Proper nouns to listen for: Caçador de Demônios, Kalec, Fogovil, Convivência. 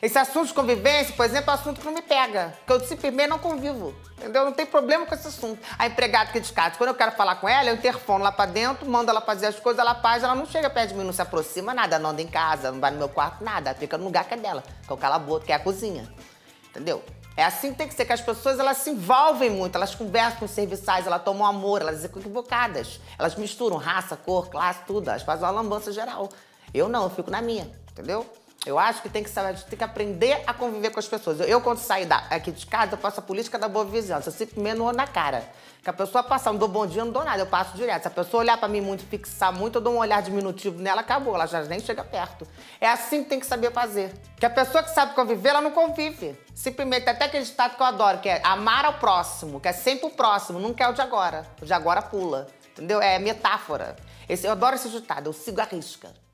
Esse assunto de convivência, por exemplo, é um assunto que não me pega. Porque eu simplesmente não convivo, entendeu? Não tem problema com esse assunto. A empregada que descarta, quando eu quero falar com ela, eu interfono lá pra dentro, mando ela fazer as coisas, ela faz, ela não chega perto de mim, não se aproxima, nada, não anda em casa, não vai no meu quarto, nada. Ela fica no lugar que é dela, que é o cala-boca, que é a cozinha, entendeu? É assim que tem que ser, que as pessoas, elas se envolvem muito, elas conversam com os serviçais, elas tomam amor, elas ficam equivocadas. Elas misturam raça, cor, classe, tudo, elas fazem uma lambança geral. Eu não, eu fico na minha, entendeu? Eu acho que tem que aprender a conviver com as pessoas. Eu quando saio aqui de casa, eu faço a política da boa vizinhança. Eu simplesmente não olho na cara. Que a pessoa passar, não dou bom dia, não dou nada, eu passo direto. Se a pessoa olhar pra mim muito, fixar muito, eu dou um olhar diminutivo nela, acabou, ela já nem chega perto. É assim que tem que saber fazer. Que a pessoa que sabe conviver, ela não convive. Simplesmente, até aquele ditado que eu adoro, que é amar ao próximo, que é sempre o próximo, nunca é o de agora. O de agora pula, entendeu? É metáfora. Eu adoro esse ditado, eu sigo a risca.